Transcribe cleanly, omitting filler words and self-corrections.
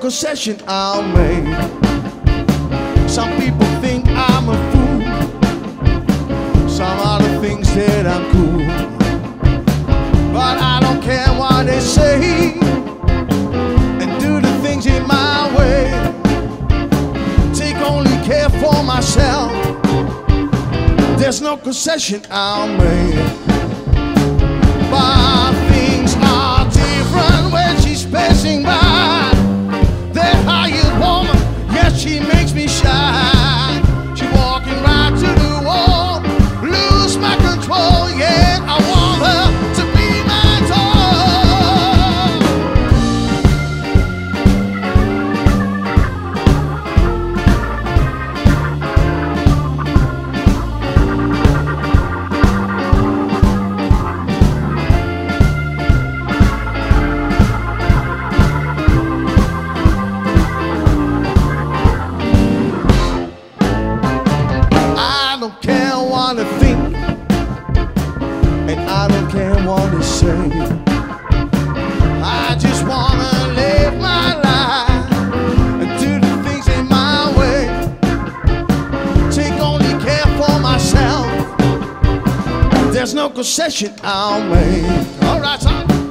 concession I'll make. Some people think I'm a fool, some other things that I'm cool, but I don't care what they say, and do the things in my way. Take only care for myself, there's no concession I'll make. But things are different when she's passing by. That hired woman, yes, she makes me shine. She walking right to the wall, lose my control, yeah, I want her to be my I just wanna live my life and do the things in my way. Take only care for myself, there's no concession I'll make. Alright, son.